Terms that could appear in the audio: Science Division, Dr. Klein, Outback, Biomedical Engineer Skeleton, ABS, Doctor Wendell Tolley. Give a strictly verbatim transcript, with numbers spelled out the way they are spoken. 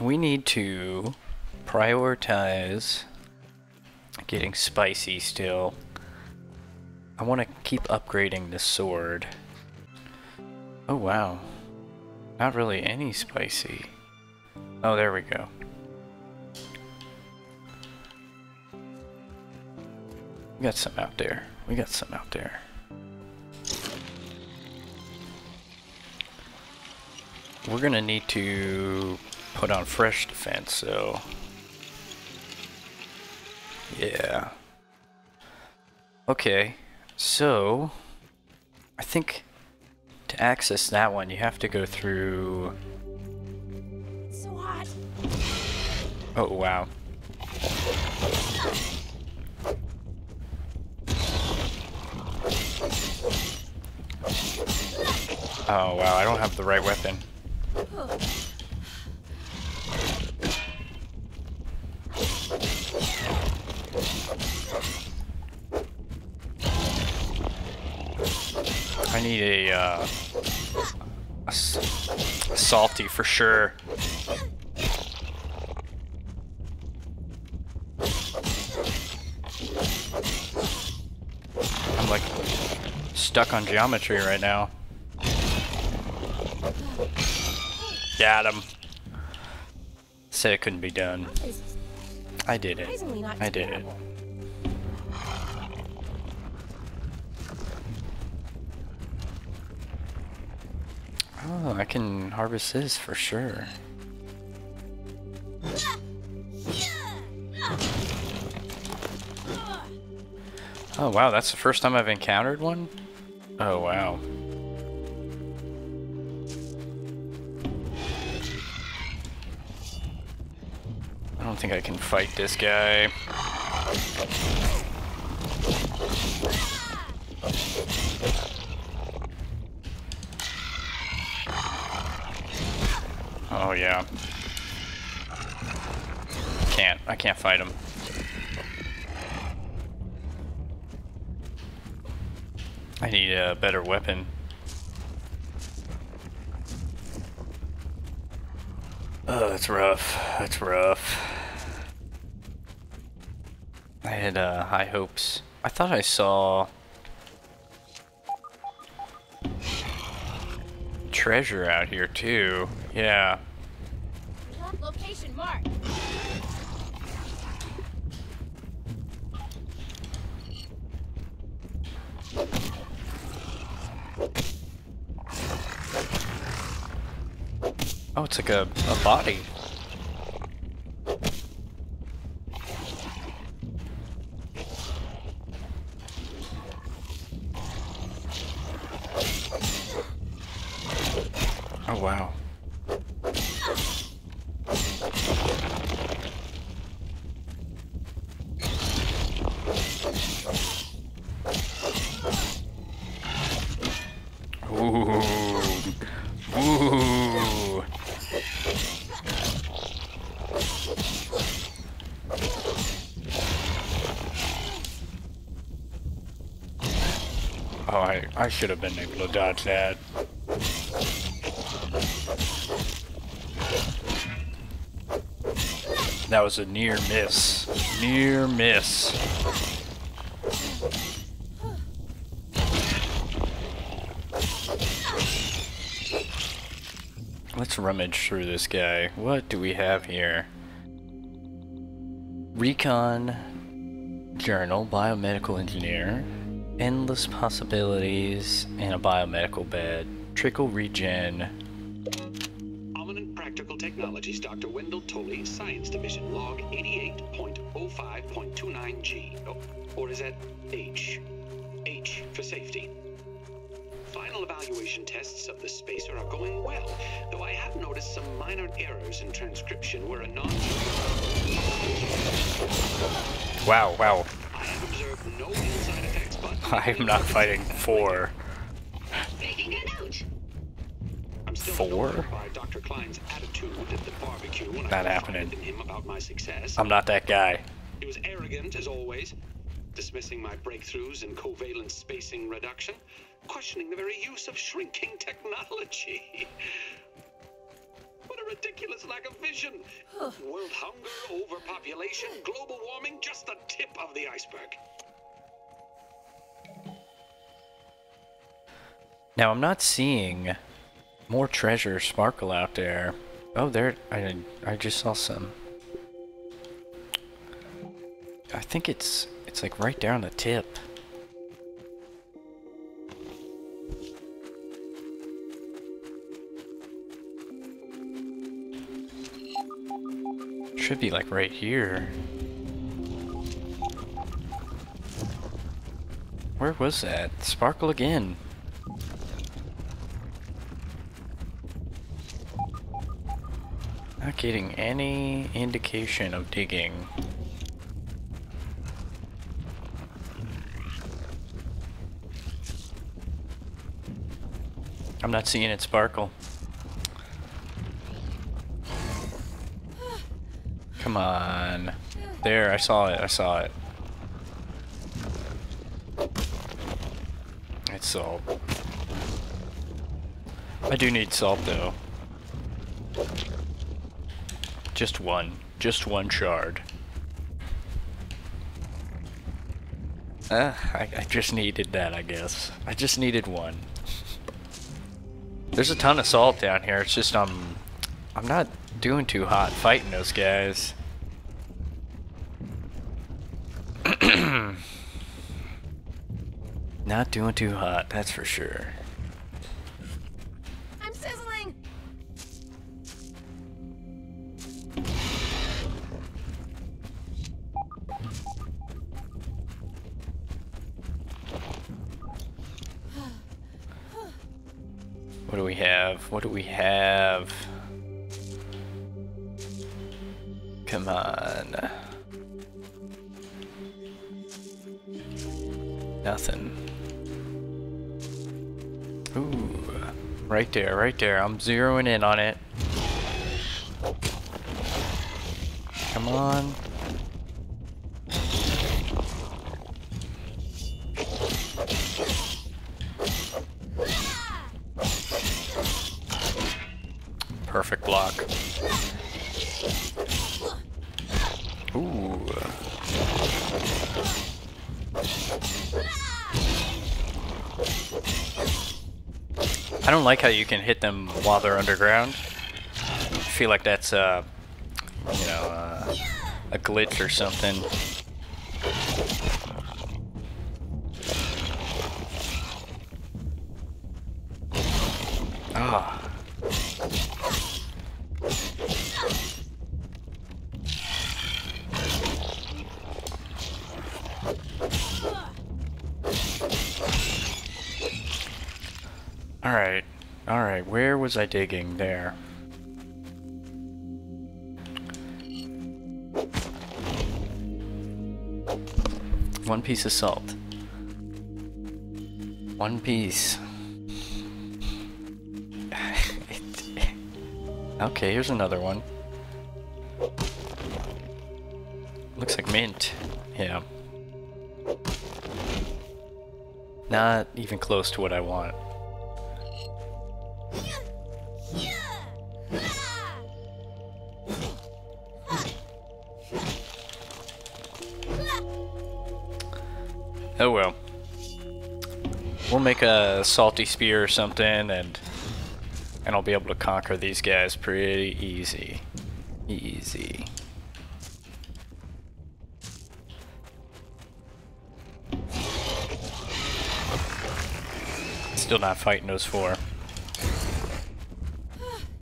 we need to prioritize getting spicy still. I want to keep upgrading the sword. Oh wow, not really any spicy. Oh, there we go. We got some out there. We got some out there. We're gonna need to put on fresh defense, so yeah. Okay, so I think to access that one you have to go through. It's so hot. Oh wow. Oh wow, I don't have the right weapon. I need a, uh, a, a salty for sure. I'm like stuck on geometry right now. Got him. Said it couldn't be done. I did it. I did it. Oh, I can harvest this for sure. Oh wow, that's the first time I've encountered one? Oh wow. I don't think I can fight this guy. Oh yeah. Can't. I can't fight him. I need a better weapon. Oh, that's rough. That's rough. I had uh, high hopes. I thought I saw treasure out here too. Yeah. Location marked. Oh, it's like a, a body. I should have been able to dodge that. That was a near miss. Near miss. Let's rummage through this guy. What do we have here? Recon journal, biomedical engineer. Endless possibilities in a biomedical bed. Trickle regen. Almanac Practical Technologies, Doctor Wendell Tolley, Science Division, log eighty-eight point oh five point two nine G. Oh, or is that H? H for safety. Final evaluation tests of the spacer are going well, though I have noticed some minor errors in transcription where a non- Wow, wow. I have observed no inside effects. I'm not fighting four. I'm still four? By Doctor Klein's attitude at the barbecue when not I happening. Him about my success. I'm not that guy. He was arrogant as always, dismissing my breakthroughs in covalent spacing reduction, questioning the very use of shrinking technology. What a ridiculous lack of vision. World hunger, overpopulation, global warming, just the tip of the iceberg. Now, I'm not seeing more treasure sparkle out there. Oh, there, I, I just saw some. I think it's, it's like right down the tip. Should be like right here. Where was that? Sparkle again. Not getting any indication of digging. I'm not seeing it sparkle. Come on. There, I saw it, I saw it. It's salt. I do need salt though. Just one. Just one shard. Ah, I, I just needed that, I guess. I just needed one. There's a ton of salt down here, it's just um, I'm not doing too hot fighting those guys. Not doing too hot, that's for sure. I'm sizzling. What do we have? What do we have? Come on. Nothing. Ooh, right there, right there. I'm zeroing in on it. Come on. Perfect block. Ooh. I don't like how you can hit them while they're underground. I feel like that's uh, you know, uh, a glitch or something. Ah. Alright, alright, where was I digging? There. One piece of salt. One piece. Okay, here's another one. Looks like mint. Yeah. Not even close to what I want. Oh well. We'll make a salty spear or something, and and I'll be able to conquer these guys pretty easy. Easy. Still not fighting those four.